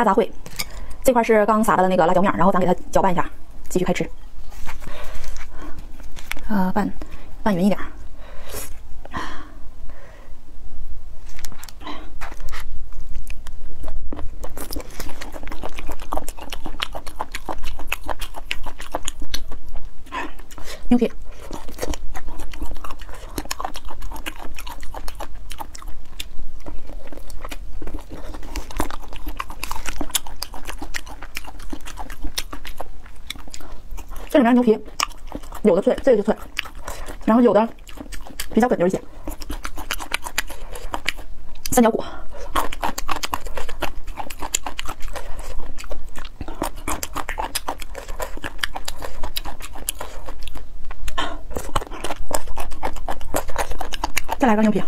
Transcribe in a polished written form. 大杂烩。这块是刚撒的那个辣椒面，然后咱给它搅拌一下，继续开吃。拌匀一点。 牛皮，这里面牛皮有的脆，这个就脆，然后有的比较梗溜一些。三角骨，再来个牛皮。